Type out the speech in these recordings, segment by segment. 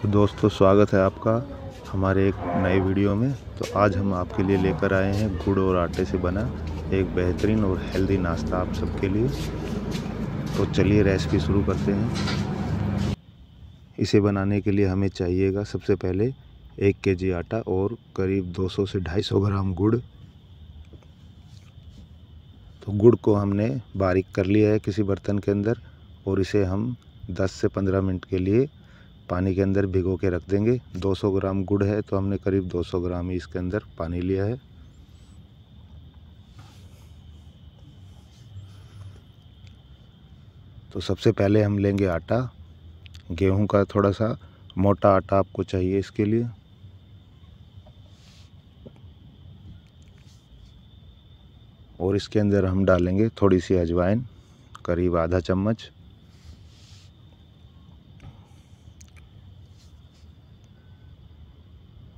तो दोस्तों स्वागत है आपका हमारे एक नए वीडियो में। तो आज हम आपके लिए लेकर आए हैं गुड़ और आटे से बना एक बेहतरीन और हेल्दी नाश्ता आप सबके लिए। तो चलिए रेसिपी शुरू करते हैं। इसे बनाने के लिए हमें चाहिएगा सबसे पहले 1 केजी आटा और करीब 200 से 250 ग्राम गुड़। तो गुड़ को हमने बारीक कर लिया है किसी बर्तन के अंदर और इसे हम 10 से 15 मिनट के लिए पानी के अंदर भिगो के रख देंगे। 200 ग्राम गुड़ है तो हमने करीब 200 ग्राम ही इसके अंदर पानी लिया है। तो सबसे पहले हम लेंगे आटा, गेहूं का थोड़ा सा मोटा आटा आपको चाहिए इसके लिए। और इसके अंदर हम डालेंगे थोड़ी सी अजवाइन, करीब आधा चम्मच।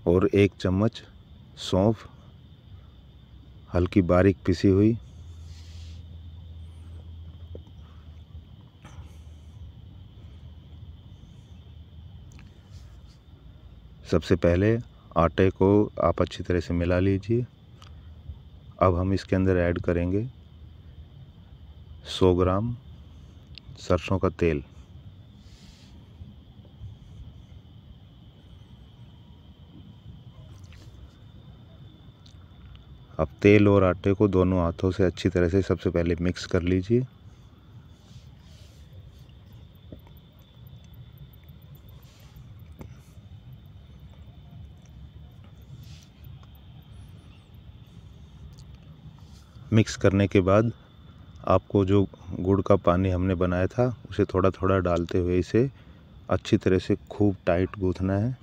और 1 चम्मच सौंफ, हल्की बारीक पिसी हुई। सबसे पहले आटे को आप अच्छी तरह से मिला लीजिए। अब हम इसके अंदर ऐड करेंगे 100 ग्राम सरसों का तेल। अब तेल और आटे को दोनों हाथों से अच्छी तरह से सबसे पहले मिक्स कर लीजिए। मिक्स करने के बाद आपको जो गुड़ का पानी हमने बनाया था उसे थोड़ा थोड़ा डालते हुए इसे अच्छी तरह से खूब टाइट गूंथना है।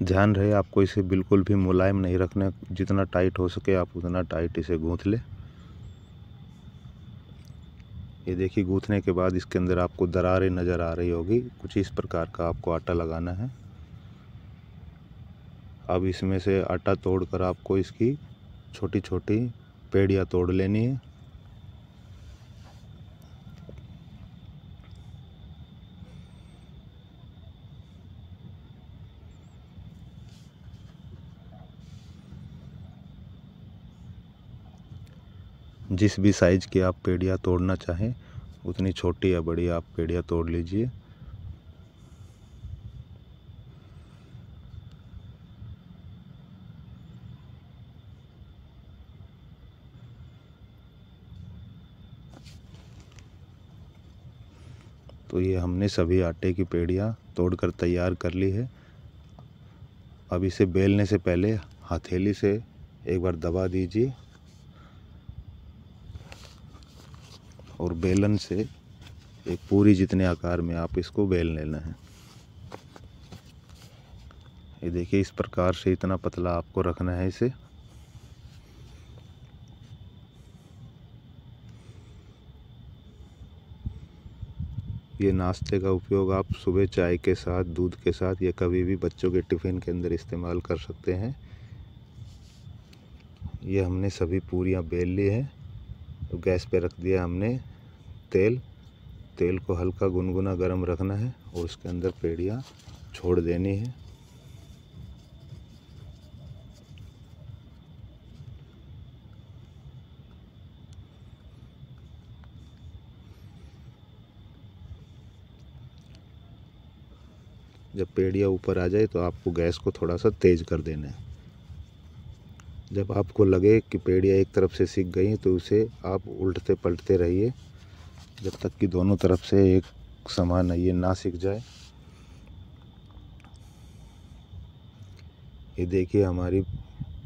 ध्यान रहे आपको इसे बिल्कुल भी मुलायम नहीं रखना, जितना टाइट हो सके आप उतना टाइट इसे गूँथ लें। ये देखिए गूँथने के बाद इसके अंदर आपको दरारें नज़र आ रही होगी, कुछ इस प्रकार का आपको आटा लगाना है। अब इसमें से आटा तोड़कर आपको इसकी छोटी छोटी पेड़ियाँ तोड़ लेनी है। जिस भी साइज़ की आप पेड़ियाँ तोड़ना चाहें उतनी छोटी या बड़ी आप पेड़ियाँ तोड़ लीजिए। तो ये हमने सभी आटे की पेड़ियाँ तोड़कर तैयार कर ली है। अब इसे बेलने से पहले हथेली से एक बार दबा दीजिए और बेलन से एक पूरी जितने आकार में आप इसको बेल लेना है। ये देखिए इस प्रकार से इतना पतला आपको रखना है इसे। ये नाश्ते का उपयोग आप सुबह चाय के साथ, दूध के साथ या कभी भी बच्चों के टिफ़िन के अंदर इस्तेमाल कर सकते हैं। ये हमने सभी पूरियाँ बेल ली हैं। तो गैस पे रख दिया हमने तेल को हल्का गुनगुना गरम रखना है और उसके अंदर पेड़ियाँ छोड़ देनी है। जब पेड़ियाँ ऊपर आ जाए तो आपको गैस को थोड़ा सा तेज कर देना है। जब आपको लगे कि पेड़ियाँ एक तरफ से सिक गई तो उसे आप उल्टते पलटते रहिए जब तक कि दोनों तरफ से एक समान ये ना सिक जाए। ये देखिए हमारी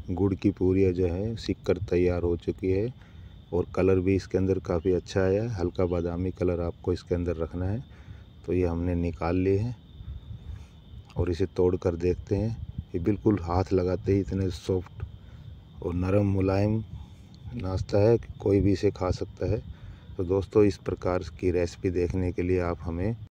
गुड़ की पूरियाँ जो है सिक कर तैयार हो चुकी है और कलर भी इसके अंदर काफ़ी अच्छा आया है। हल्का बादामी कलर आपको इसके अंदर रखना है। तो ये हमने निकाल ली है और इसे तोड़ कर देखते हैं। ये बिल्कुल हाथ लगाते ही इतने सॉफ्ट और नरम मुलायम नाश्ता है कि कोई भी इसे खा सकता है। तो दोस्तों इस प्रकार की रेसिपी देखने के लिए आप हमें